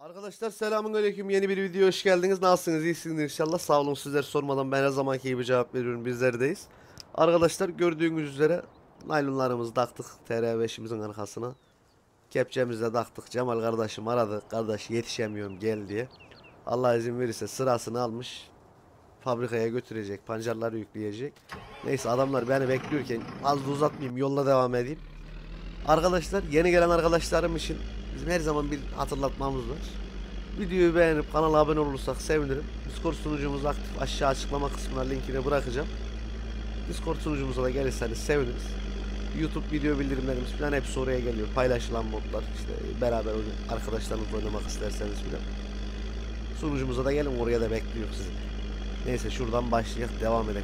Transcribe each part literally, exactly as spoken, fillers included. Arkadaşlar selamünaleyküm, yeni bir videoya hoş geldiniz. Nasılsınız, iyisiniz inşallah? Sağ olun, sizler sormadan ben her zamanki gibi cevap veriyorum, bizlerdeyiz. Arkadaşlar gördüğünüz üzere naylonlarımızı taktık T R beşimizin arkasına. Kepçemizi de taktık. Cemal kardeşim aradı. Kardeş yetişemiyorum gel diye. Allah izin verirse sırasını almış. Fabrikaya götürecek. Pancarları yükleyecek. Neyse adamlar beni bekliyorken az da uzatmayayım. Yolla devam edeyim. Arkadaşlar yeni gelen arkadaşlarım için bizim her zaman bir hatırlatmamız var. Videoyu beğenip kanala abone olursak sevinirim. Discord sunucumuz aktif. Aşağı açıklama kısmına linkini bırakacağım. Discord sunucumuza da gelirseniz seviniriz. YouTube video bildirimlerimiz falan hepsi oraya geliyor. Paylaşılan modlar, işte beraber arkadaşlarınızla oynamak isterseniz falan. Sunucumuza da gelin, oraya da bekliyor sizi. Neyse şuradan başlayalım, devam edelim.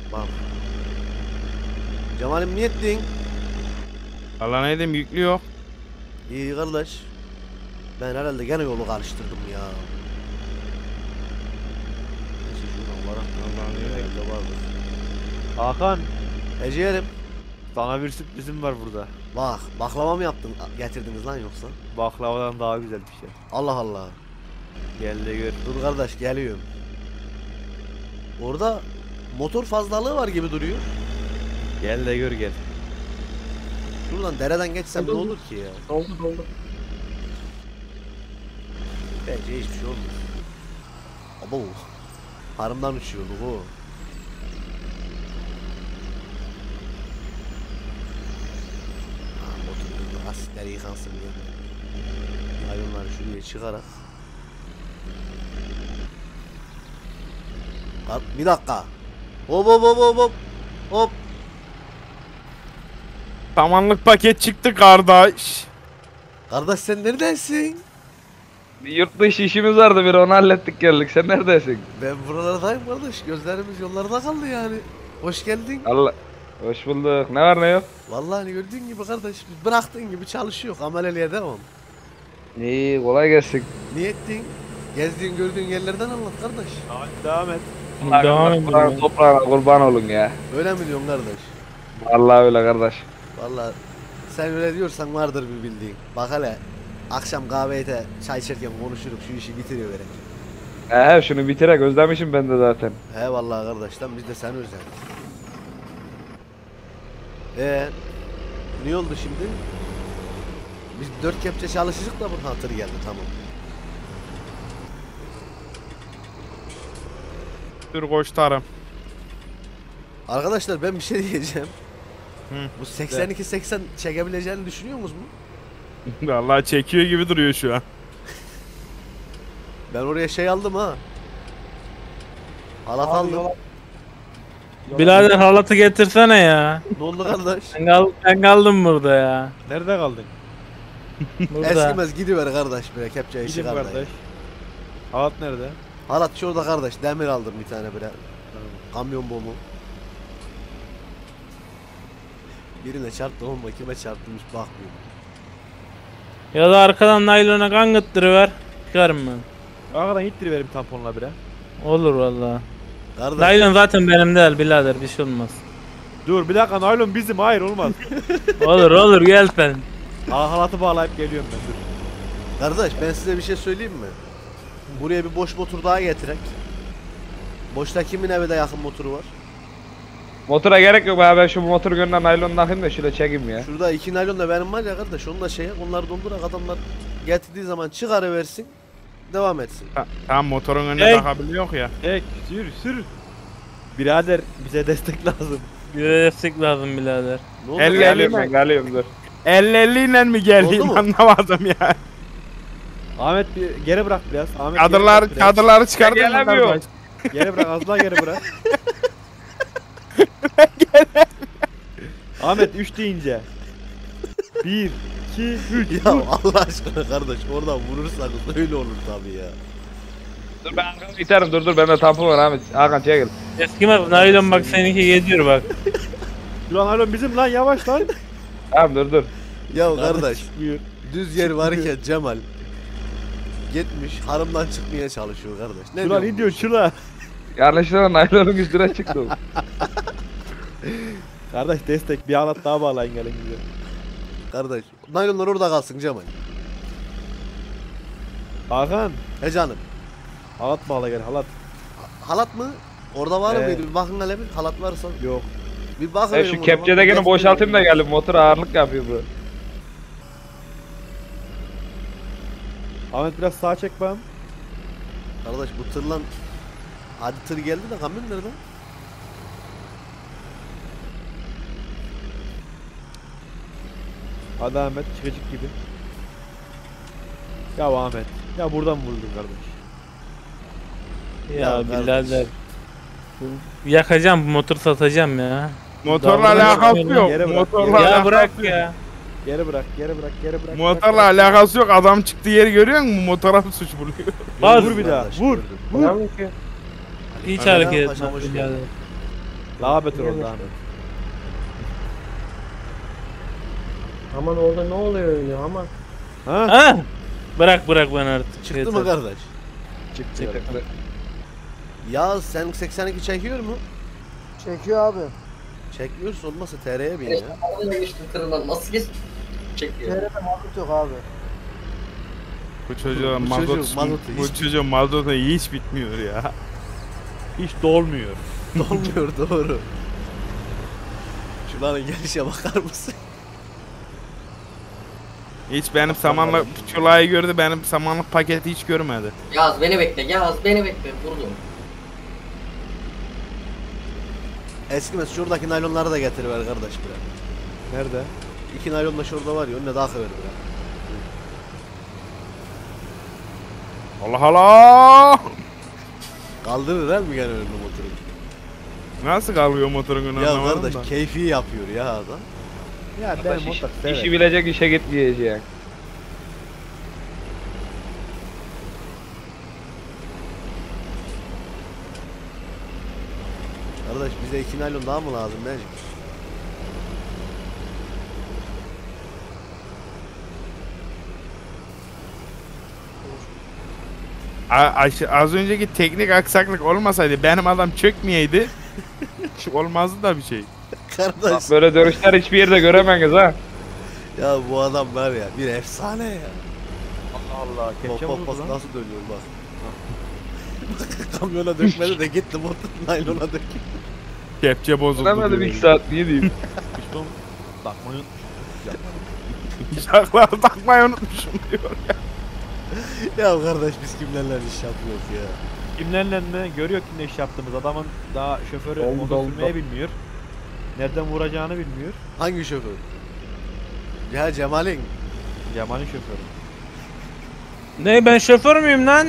Cemal'im niye ettin? Allah ne edeyim, yüklü yok. İyi kardeş. Ben herhalde gene yolu karıştırdım ya. Neyse şuradan olarak Hakan, Eceğerim. Sana bir sürprizim var burada. Bak, baklava mı yaptın, getirdiniz lan yoksa? Baklavadan daha güzel bir şey. Allah Allah. Gel de gör. Dur kardeş, geliyorum. Orada motor fazlalığı var gibi duruyor. Gel de gör gel. Şuradan dereden geçsem ne olur ki ya? Oldu oldu. Bence hiçbir şey olmaz. Abo, harımdan uçuyordu bu. Asitler yıkansın diye. Hayvanları şuraya çıkarak. Bir dakika. Hop hop hop hop hop. Samanlık paket çıktı kardeş. Kardeş sen neredesin? Bir yurt dışı işimiz vardı, bir onu hallettik geldik. Sen neredesin? Ben buralardayım kardeş. Gözlerimiz yollarda kaldı yani. Hoş geldin. Allah. Hoş bulduk. Ne var ne yok? Vallahi gördüğün gibi kardeş, bıraktığın gibi çalışıyor. Ameleliğe devam. İyi, kolay gelsin. Niye ettin? Gezdiğin gördüğün yerlerden anlat kardeş. Hadi devam et. Devam, devam et. Toprağına, toprağına kurban olun ya. Öyle mi diyorsun kardeş? Vallahi öyle kardeş. Vallahi sen öyle diyorsan vardır bir bildiğin. Bak hele akşam kahvede çay içerken konuşuruk, şu işi bitiriverek. He şunu bitirek, özlemişim ben de zaten. He vallahi kardeş, lan biz de seni özledik. Eee ne oldu şimdi? Biz dört kepçe çalışacak da bu hatır geldi, tamam. Dur koştarım. Arkadaşlar ben bir şey diyeceğim. Hı, bu seksen iki seksen çekebileceğini düşünüyor musunuz mu? Vallahi çekiyor gibi duruyor şu an. Ben oraya şey aldım ha. Halat aldım. Yola... Birader halatı getirsene ya. Ne oldu kardeş? Ben, kal ben kaldım burada ya. Nerede kaldın? Burada. Eskimez gidiver kardeş bire, kepçe işi kardeş. kardeş. Halat nerede? Halat şurada kardeş, demir aldım bir tane bire. Kamyon bomu. Birine çarptım ama kime çarptırmış bakmıyorum. Ya da arkadan naylona kan gıttırıver. Çıkarım ben. Arkadan ittiriverim tamponla bire. Olur valla. Kardeş. Naylon zaten benim değil birader, bir şey olmaz. Dur bir dakika, naylon bizim, hayır olmaz. Olur olur gel ben. Aa, halatı bağlayıp geliyorum ben, dur. Kardeş ben size bir şey söyleyeyim mi? Buraya bir boş motor daha getirek. Boşta kimin eve de yakın motoru var? Motora gerek yok abi, ben şu motor gönden naylon takayım da şöyle çekeyim ya. Şurada iki naylon da benim var ya kardeş, onu da şey, onları dondurak adamlar getirdiği zaman çıkarıversin. Devam etsin. Ha, tamam motorun önüne bakabiliyor ya. Ek sür sür. Birader bize destek lazım. Bize destek lazım birader. El geliyorum ben geliyorum dur. elli elli mi geldiğim anlamadım ya. Ahmet bir geri bırak biraz. Ahmet kadırlar, bırak kadırları çıkardım. Gelemiyor. Geri bırak, az daha geri bırak. Ahmet üç deyince. bir. iki üç. Ya Allah aşkına kardeş, oradan vurursanız öyle olur tabi ya. Dur ben Hakan'ı iterim, dur dur bende tampon var Ahmet. Hakan çekil. Eskime naylon bak seninki geziyor bak. Ulan naylon bizim lan, yavaş lan. Tamam dur dur. Ya kardeş düz yer varken Cemal gitmiş harımdan çıkmaya çalışıyor kardeş. Ne ulan diyor çula. Yanlışlıkla naylonun üstüne çıktı. Kardeş destek bir anlat daha bağlayın gelin bize. Kardeş naylonlar orada kalsın Cemal. Hakan. He canım. Halat bağla gel halat. Halat mı? Orada var ee. mıydı? Bir bakın hele bir halat varsa. Yok. Bir bakın. E, şu kepçede gene boşaltayım da gelin, motor ağırlık yapıyor bu. Ahmet biraz sağa çek bakalım. Kardeş bu tırla hadi tır geldi de kamyon nerede? Hadi Ahmet çıkacık gibi. Ya Ahmet ya buradan vurdun kardeş. Ya, ya birader. Yakacağım bu motor satacağım ya. Motorla alakası yok. Motorla alakası bırak ya. Geri bırak, geri bırak, geri bırak. Motorla bırak, alakası yok. Adam çıktı yeri görüyor musun? Motora suç buluyor. Bas, vur bir daha. Vur. Vur. Hiç hareket etme. Daha beter oldu Ahmet. Aman orada ne oluyor öyle aman. Ha? Ha? Bırak bırak ben artık. Çıktı yeter. Mı kardeş? Çıktı. Ya sen seksen iki çekiyor mu? Çekiyor abi. Çekmiyorsa olmazsa T R'ye bin ya. Nasıl geç? Çekiyor. T R'de mazot yok abi. Bu çocuğa mazot, bu çocuğa mazot hiç bitmiyor ya. Hiç dolmuyor. Dolmuyor doğru. Şunların gelişe bakar mısın? Hiç benim samanlık çulayı gördü, benim samanlık paketi hiç görmedi. Yağız beni bekle, Yağız beni bekle, vurdum. Eskimes şuradaki naylonları da getiriver kardeş bire. Nerede? İki naylon da şurada var ya, önüne daha sever bire. Allah Allah! Kaldırır el mi gene önüne motoru? Nasıl kalıyor motorun önüne? Ya kardeş da keyfi yapıyor ya adam. Ya ben iş, motor severim. İşi bilecek işe git diyecek. Kardeş bize iki naylon daha mı lazım bence? Az önceki teknik aksaklık olmasaydı benim adam çökmeyeydi. Olmazdı da bir şey. Kardeş. Böyle dönüşler hiçbir yerde göremeniz ha. Ya bu adam var ya bir efsane ya. Allah Allah. Bak bak bak nasıl dönüyor bak. Kamyona dökmedi de gitti motor naylona döktü. Kepçe bozuldu. Hemen bir saat niye diyeyim. Piston takmayı unutmuşum. Şakları takmayı unutmuşum diyor ya. Ya kardeş biz kimlerle iş yapıyoruz ya. Kimlerle mi? Görüyor kimle iş yaptığımız. Adamın daha şoförü motor sürmeye bilmiyor. Nereden vuracağını bilmiyor. Hangi şoför? Ya Cemal'in. Cemal'in şoförü. Ne ben şoför müyüm lan?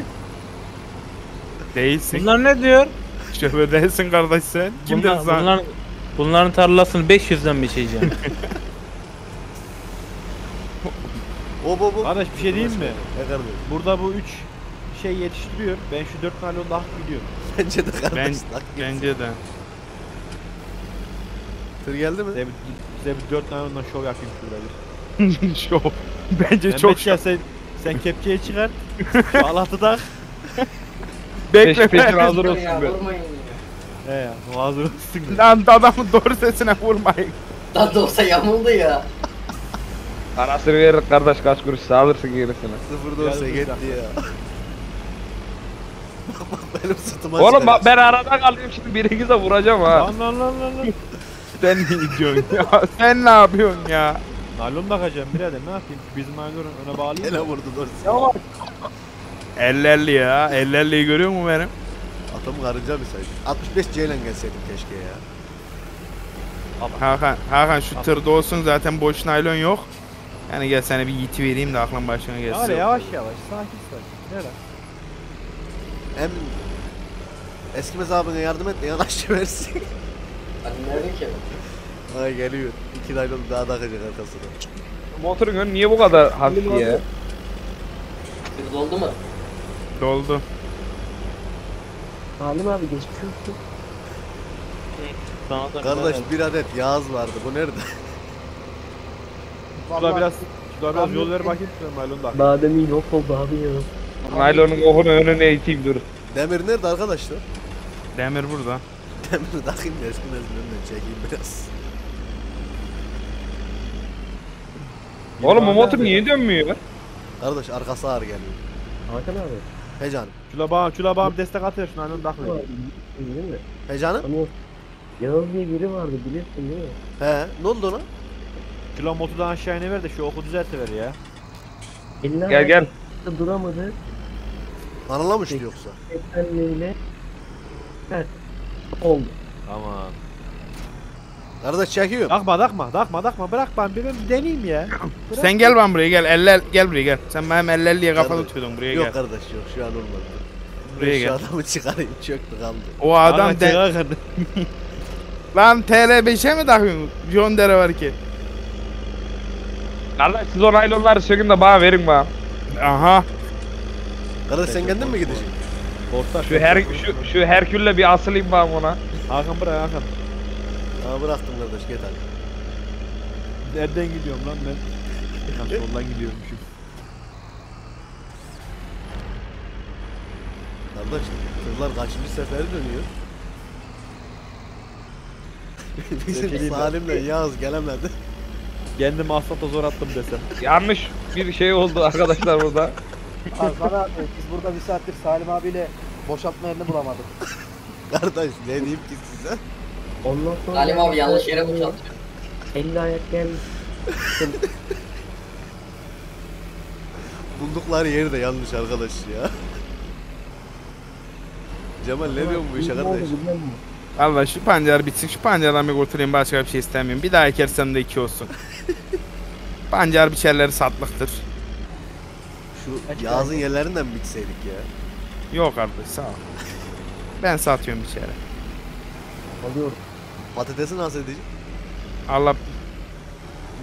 Değilsin. Bunlar ne diyor? Şoför değilsin kardeş sen. Kim dedi sana? Bunlar, bunların tarlasını beş yüzden mi içeceğim? O bu bu. Kardeş bir şey diyeyim mi? Burada bu üç şey yetiştiriyor. Ben şu dört tane onu hak biliyorum. Bence de kardeş. Ben, bence de. Tır geldi mi? Size bir, bir dört tane ondan şov yapayım şurada. Şov. Bence Mehmet çok şov. Sen, sen kepçeye çıkar. Şu alatı tak. Bekle peşin hazır olsun ya, be. He ya hazır olsun. Lan adamın doğru sesine vurmayın. Lan doğrusa yamuldu ya. Anasını verir kardeş kaç kuruş sağlırsın gerisine. Sıfır doğrusa gitti ya. Bak bak benim sırtıma çıkar. Oğlum ben arada kalayım şimdi birinize vuracağım ha. Lan lan lan lan. Sen ne gidiyorsun ya? Sen ne yapıyorsun ya? Naylon bakacağım birader ne yapayım? Bizim naylonu öne bağlayayım. Ele vurdu doğrusu. elli elli ya. elli elli'yi görüyor musun benim? Atamı karınca mı saydın? altmış beş C ile gelseydim keşke ya. Hakan, Hakan şu Hakan. Tırda olsun zaten boş naylon yok. Yani gel sana bir yiti vereyim de aklın başına gelsin. Hadi yavaş yavaş sakin sakin. Nere? Hem Eskimez abine yardım et de yanaşça versin. Hani nerede ki? Ha geliyor. İki naylon daha takacak arkasına. Motorun önü niye bu kadar hafif ya? Doldu mu? Doldu. Salim abi geçiyorsun. Kardeş bir adet Yağız vardı. Bu nerede? Şurada biraz, şurada biraz yol ver bakayım naylonda. Bademi yok oldu abi ya. Naylonun okunu önüne iteyim dur. Demir nerede arkadaşlar? Demir burada. Emre takayım da şunun önünden çekeyim biraz. Oğlum bu motor niye dönmüyor lan? Kardeş arkası ağır geliyor. Hakan abi. He canım. Çulaba çulaba abi destek atıyor şuna önünden takayım. He canım. Yağız diye biri vardı bilirsin değil mi? He ne oldu ona? Kilo motordan aşağı iniver de şu oku düzeltiver ya. İlla gel gel. Duramadı. Anlamıştı yoksa. Efendiyle. Evet. Oldu. Aman. Kardeş çekiyorum. Takma takma takma takma bırak ben bir, bir deneyim ya. Bırak. Sen gel ben buraya gel ellel gel buraya gel. Sen benim ellel diye kafanı tutuyordun buraya yok gel. Yok kardeş yok şu an olmadı. Buraya şu gel. Şu adamı çıkarayım çöktü kaldı. O adam de. Lan T R beşe mi takıyorsun? Jon Deere var ki. Allah siz o naylonları sökün de bana verin bana. Aha. Kardeş sen kendin mi gideceksin? Ortak. Şu her şu şu Herkül'le bir asılayım bana ona. Hakan bırak Hakan. Aa bıraktım kardeş git hadi. Nereden gidiyorum lan ben? Soldan gidiyorum şu. Kardeş kızlar kaçıncı seferi dönüyor? Bizim Salim'le Yağız gelemedi. Kendimi asfalta zor attım desem. Yanlış bir şey oldu arkadaşlar burada. Arkan abi biz burada bir saattir Salim abiyle boşaltma yerini bulamadık. Kardeş ne diyeyim ki size? Ondan sonra Salim abi yanlış yere boşaltıyor. Elli ayak gelmiş. Buldukları yeri de yanlış arkadaş ya. Cemal ne diyorsun bu işe kardeş? Allah şu pancar bitsin, şu pancardan bir kurtulayım, başka bir şey istemiyorum. Bir daha ekersem de iki olsun. Pancar biçerleri satlıktır. Şu Yağız'ın yerlerinden mi bitseydik ya? Yok kardeş sağ ol. Ben satıyorum biçeri. Alıyorum. Patatesi nasıl edeceğim? Allah...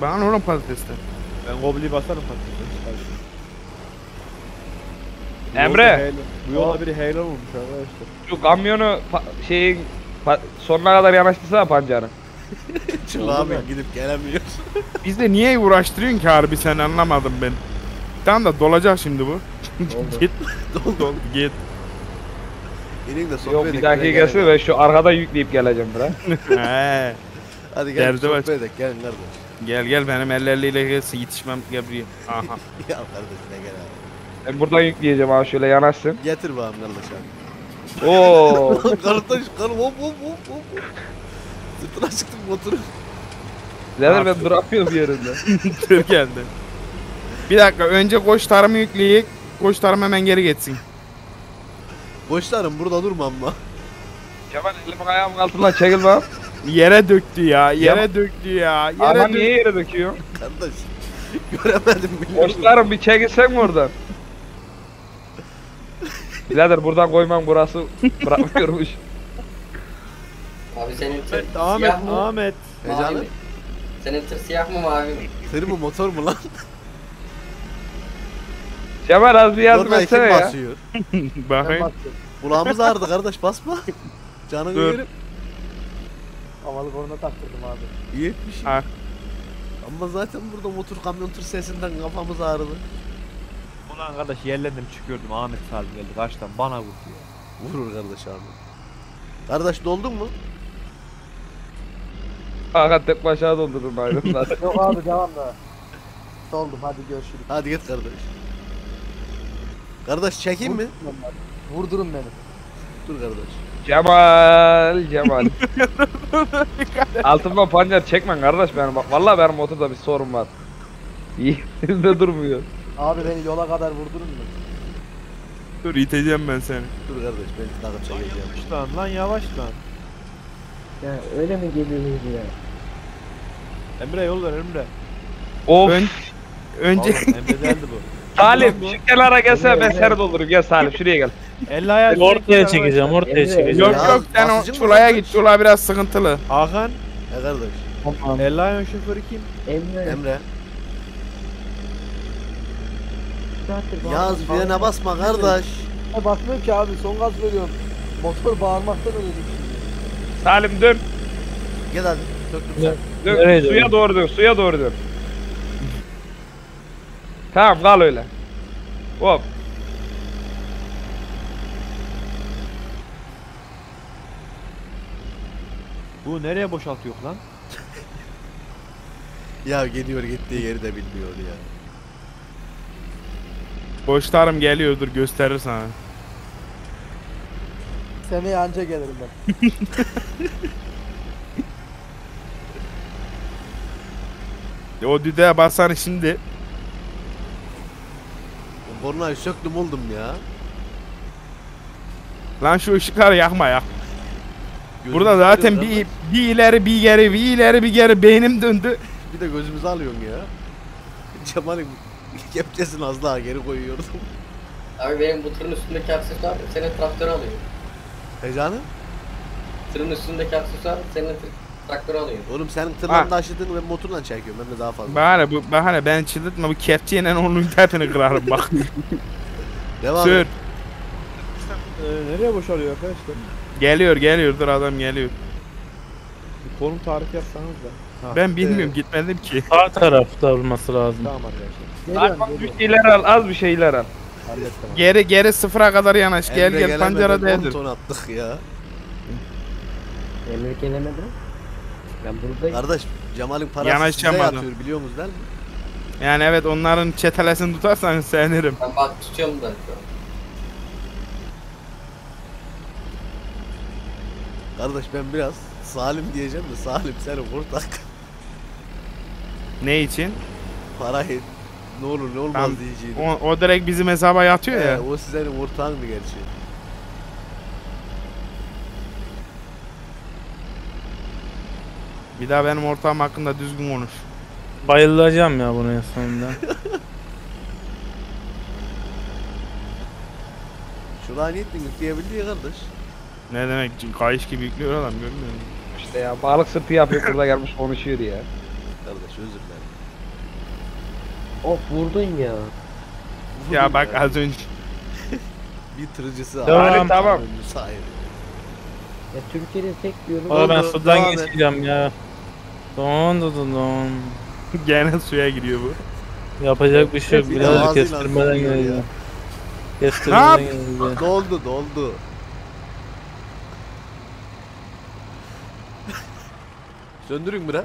Bana oğlum patatesler. Ben gobliyi basarım patatesler. Emre! Bu yolda biri heylan olmuş arkadaşlar. Şu kamyonu şeyin... Sonuna kadar yanaştırsana pancarı. Çılağım gidip gelemiyor. Biz de niye uğraştırıyorsun ki harbi sen anlamadım ben. Tamam da dolacak şimdi bu. Git. Dol dol git. Yok bir dakika gelsene ben şu arkada yükleyip geleceğim bura. Heee. Hadi gel sohbet edek gelin kardeş. Gel gel benim ellerliyle gelsin yetişmem gel buraya. Aha. Ya kardeş ne gel abi. Ben buradan yükleyeceğim abi şöyle yanaşsın. Getir bana kardeş abi. Ooo kardeş karım hop hop hop hop. Sırtına çıktım motoru. Neler ben duramıyorum yerinde. Dur geldi. Bir dakika önce koç tarımı yükleyip koç tarım hemen geri geçsin. Koç tarım burada durma ama. Kemal elimi ayağımın altından çekil lan. Yere döktü ya yere ya. Döktü ya. Yere ama dök niye yere döküyor? Kardeş göremedim bile. Koç tarım bir çekilsen mi oradan? Birader buradan koymam burası bırakmıyormuş. Abi senin tır Ahmet, siyah mı? Ahmet. Mavi mi? Senin tır siyah mı mavi mi? Tır mı motor mu lan? Cemal az bir yardım etsene ya. Basıyor. Bakayım. Kulağımız ağrıdı kardeş basma. Canını görüp. Havalı korna taktırdım abi. İyi etmişim. Ha. Ama zaten burada motor kamyon tır sesinden kafamız ağrıdı. Ulan kardeş yerlendim çıkıyordum Ahmet Salim geldi karşıdan bana vurdu ya. Vurur kardeş abi. Kardeş doldun mu? Hakan tek başa doldurdum ayrımdan. Yok abi devam da. Doldum hadi görüşürüz. Hadi git kardeş. Kardeş çekeyim mi? Vurdurun beni. Dur kardeş. Cemal Cemal. Altımdan pancar çekmen kardeş benim bak. Valla benim motorda bir sorun var. İyi de durmuyor. Abi beni yola kadar vurdurun mu? Dur iteceğim ben seni. Dur kardeş ben takıp çekeceğim. Yavaş lan lan yavaş lan. Ya öyle mi geliyoruz ya? Emre yol ver Emre. Of. Ön... Önce. Emre geldi bu. Salim şu kenara gelsene ben seri doldururum gel Salim şuraya gel. Elle ayağı ortaya çekeceğim ortaya çekeceğim. Yok yok sen o çulaya git çula biraz sıkıntılı. Hakan. Ne kardeş? Elle ayağın şoförü kim? Emre. Emre. Yağız frene basma kardeş. Basmıyorum ki abi son gaz veriyorum. Motor bağırmaktan öldü. Salim dön. Gel hadi. Dön, dön. Dön. Suya doğru dön. Suya doğru dön. Tamam kal öyle. Hop. Bu nereye boşaltıyor lan? Ya geliyor, gittiği yeri de bilmiyor ya. Boşlarım geliyordur, gösterir sana. Seneye anca gelirim ben. O düdüğe basar şimdi. Bornayı söktüm oldum ya. Lan şu ışıkları yakma ya. Burada zaten bir, bir ileri bir geri, bir ileri bir geri beynim döndü. Bir de gözümüzü alıyorsun ya. Cemal'in kepçesini az daha geri koyuyordum. Abi benim bu tırın üstündeki aksesuar senin traktörü alıyor. Ne canım? Tırın üstündeki aksesuar senin traktörü alıyor. Oğlum senin tırlarını taşıdığını ben motorla çekiyorum. Ben de daha fazla. Bahane bu, bahane ben çıldırtma, bu kepçeyle onun internetini kırarım bak. Devam et. Ee, nereye boşalıyor arkadaşlar? Geliyor, geliyordur adam, geliyor. Bir konum tarifi yapsanız da. Ha, ben bilmiyorum, e... gitmedim ki. Sağ tarafta olması lazım. Tamam arkadaşlar. Geliyorum, bir şeyler al, az bir şeyler al. Hallet, tamam. Geri geri sıfıra kadar yanaş. Emre gel gel pancara değdir. Ton attık ya. Emre gelemedi. Ben buradayım. Kardeş, Cemal'in parası size atıyor biliyor musunuz değil mi? Yani evet, onların çetelesini tutarsan sevinirim. Ben bak tutuyorum da. Kardeş ben biraz Salim diyeceğim de Salim seni kurtak. Ne için? Parayı ne olur ne olmaz tam diyeceğim. O, o direkt bizim hesaba yatıyor ee, ya. O sizlerin ortağındı gerçi. Bir daha benim ortağım hakkında düzgün konuş. Bayılacağım ya bunun sonunda. Şuraya niyetini yükleyebildi ya kardeş. Ne demek? Kayış gibi yüklüyor adam, görmüyor musun? İşte ya balık sırtı yapıyor, burada gelmiş konuşuyor ya. Kardeş özür dilerim. Of vurdun ya. Vurdun ya bak ya. Az önce. Bir tırıcısı. Tamam tamam. Sahip. Ya Türkiye'nin tek yolu. Oğlum ben sudan geçeceğim ya. Don don don don. Gene suya giriyor bu. Yapacak bir şey yok. Birazcık kestirmeden geleceğim. Kestirmeden geleceğim. Doldu doldu. Söndürün bura.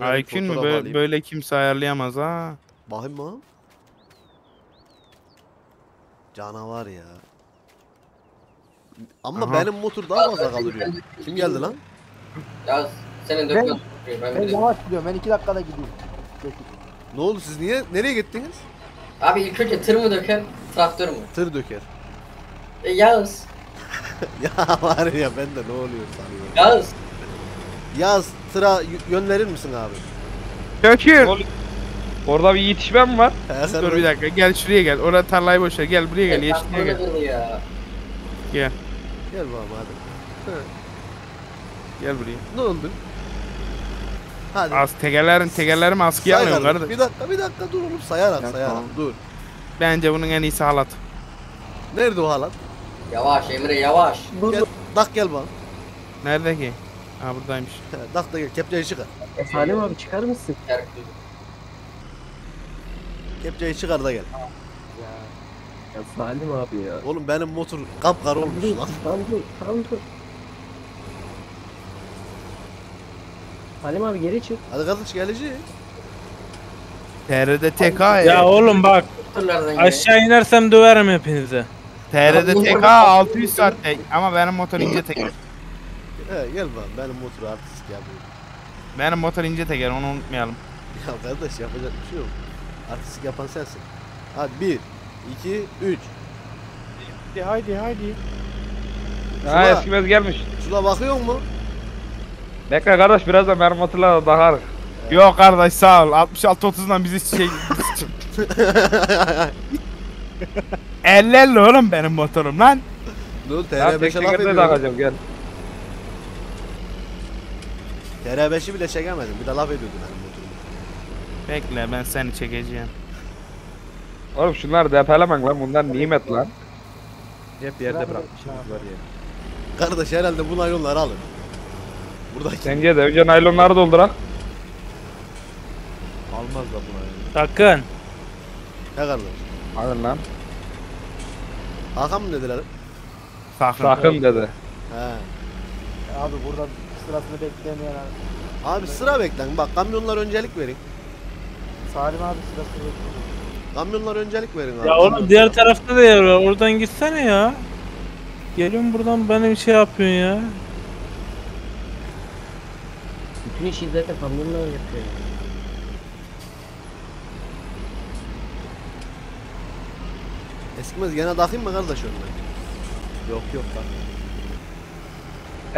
Aykün mü? Böyle, böyle kimse ayarlayamaz ha. Bakayım mı? Canavar ya. Ama aha, benim motor daha fazla kaldırıyor. Kim geldi lan? Yağız senin dökmen. Ben, ben, ben yavaş gidiyorum. Ben iki dakikada gidiyorum. Ne oldu siz niye? Nereye gittiniz? Abi ilk önce tır mı döker, traktör mü? Tır döker. E, Yağız. Ya var ya ben de ne oluyor sanıyorum. Yağız. Yağız tıra yön verir misin abi? Dökür. Orada bir yetişmem var. He, dur dur bir dakika, gel şuraya gel. Orada tarlayı boşver, gel buraya gel, e, yeşilliğe gel. Ya. Gel. Gel babam hadi. He. Gel buraya. Ne oldu? Hadi. Az tekerlerin tekerlerim askıya almıyor kardeş. Bir dakika bir dakika dur oğlum, sayarak ya, sayarak tamam. Dur. Bence bunun en iyisi halat. Nerede o halat? Yavaş Emre yavaş. Dur, gel, dur. Dak gel bana. Nerede ki? Ha buradaymış. Dak da gel, kepçeyi çıkar. E, Salim abi çıkar mısın? Kepçeyi çıkar da gel. Ya, ya Salim abi ya. Oğlum benim motor kapkar olmuş lan. Tam dur tam dur. Halim abi geri çık. Hadi kardeş gelecek. T R'de T K. Ya oğlum bak. Aşağı inersem döverim hepinizi. T R'de T K altı yüz saatte ama benim motor ince teker. He gel bak benim motoru artistik yapıyor. Benim motor ince teker, onu unutmayalım. Ya kardeş yapacak bir şey yok. Artistik yapan sensin. Hadi bir iki üç. Haydi haydi haydi. Ha eskimez gelmiş. Şuna bakıyor mu? Bekle kardeş birazdan benim motorla dakarık. Ee. Yok kardeş sağ ol, altmış altı otuzdan bizi şey... elli elli oğlum benim motorum lan. Dur T R beşe laf ediyorum. Gel. T R beşi bile çekemedim, bir de laf ediyordu benim motorum. Bekle ben seni çekeceğim. Oğlum şunlar depelemek lan, bunlar nimet lan. Hep yerde bırakmışız var ya. Kardeş herhalde bu naylonları alın. Buradaki. Sence de önce naylonları doldurak. Almaz da buna yani. Sakın. Ne kadar? Alın lan. Hakan mı dediler? Sakın, Sakın dedi. He. Abi burada sırasını beklemeyen abi. Abi sıra beklen. Bak kamyonlar öncelik verin. Salim abi sırasını bekleyin. Kamyonlar öncelik verin abi. Ya oğlum diğer tarafta da yer var. Oradan gitsene ya. Geliyorum buradan benim şey yapıyorsun ya. Bütün işi zaten kamyonlar yapıyor. Eskimez gene takayım mı kardeş önüne? Yok yok lan.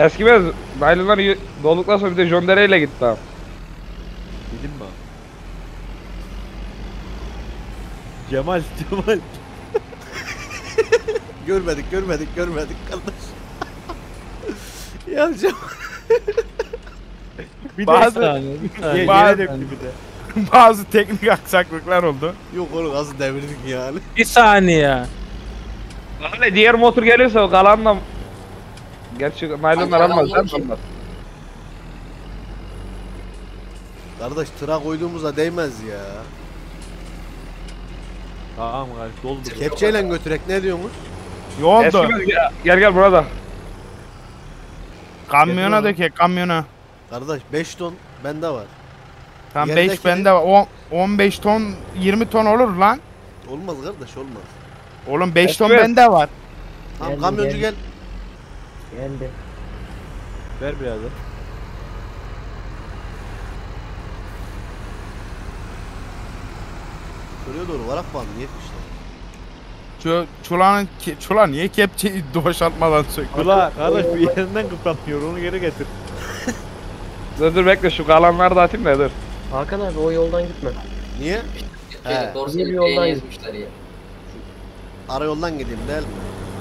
Eskimez naylonlar dolduktan sonra bir de Jon Deere ile gitti abi. Gidin mi abi? Cemal, Cemal. görmedik, görmedik, görmedik kardeş. ya Cemal. bir bazı, de, bazı, de. bazı teknik aksaklıklar oldu. Yok oğlum nasıl devirdik yani. Bir saniye. Öyle diğer motor gelirse o kalanla... Gerçi naylonlar almaz lan bunlar. Kardeş tıra koyduğumuza değmez ya. Tamam kardeş doldu. Kepçeyle götürek ne diyormuş? Yoldu. Gel, gel gel burada. Kamyona döke kamyona. Kardeş beş ton bende var. Tam beş yerindeki... bende var. on beş ton yirmi ton olur lan. Olmaz kardeş olmaz. Oğlum beş ton bende var. Tam geldim, kamyoncu geldim. gel. Geldi. Ver biraz da. Şuraya doğru varak falan niye kışlar? Şu çulanın çulan niye kepçeyi doşaltmadan söktü? Ulan kardeş bir yerinden kıpratmıyor onu geri getir. dur dur bekle şu kalanları da atayım da dur. Hakan abi o yoldan gitme. Niye? He. Doğru bir yoldan gitmişler ya. Ara yoldan gideyim değil mi?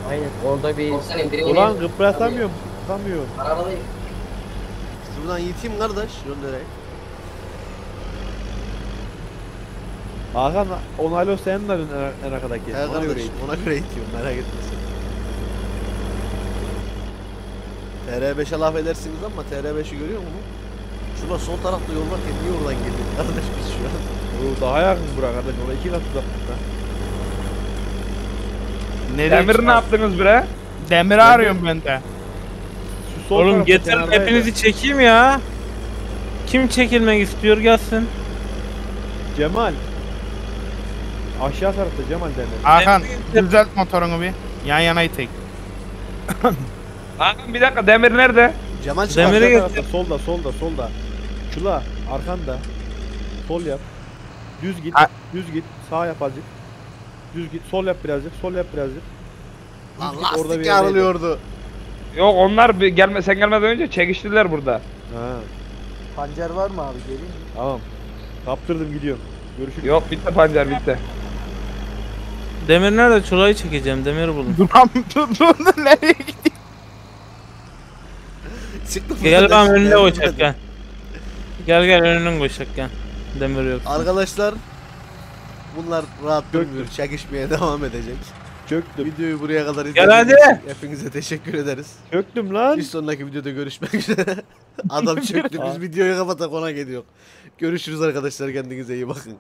Aynen orada bir... Ulan kıpratamıyorum kıpratamıyorum. Arabalıyım. Siz buradan yiteyim kardeş göndereyim. Hakan onaylı senin de en arkadaki. He ona kardeşim göre ona göre itiyorum merak etmesin. T R beşe laf edersiniz ama T R beşi görüyor musun? Şurada sol tarafta yol var niye oradan geliyor kardeş biz şu an? Oo, daha yakın bura kardeş orada iki kat uzaklıkta. Demir ne yaptınız bre? Demir arıyorum ben de. Oğlum getirin hepinizi ya. Çekeyim ya. Kim çekilmek istiyor gelsin. Cemal. Aşağı tarafta Cemal demir. Arkan düzelt motorunu bir. Yan yana itek. Arkan bir dakika demir nerede? Cemal çıkar. Demiri aşağı tarafta solda solda solda. Çula arkanda. Sol yap. Düz git. A düz git. Sağ yap azıcık. Düz git. Sol yap birazcık. Sol yap birazcık. Düz Allah git, orada bir yarılıyordu. Yok onlar bir gelme sen gelmeden önce çekiştiler burada. Ha. Pancar var mı abi geleyim? Tamam. Kaptırdım gidiyorum. Görüşürüz. Yok bitti pancar bitti. Demir nerede? Çulayı çekeceğim. Demir bulun. Dur dur dur nereye gidiyor? Gel ben önüne koşak gel. Gel gel önüne koşak gel. Demir yok. Arkadaşlar bunlar rahat durmuyor. Çekişmeye devam edecek. Çöktüm. Videoyu buraya kadar izledim. Gel hadi. Hepinize teşekkür ederiz. Çöktüm lan. Bir sonraki videoda görüşmek üzere. Adam çöktü. Biz videoyu kapatak ona geliyor. Görüşürüz arkadaşlar. Kendinize iyi bakın.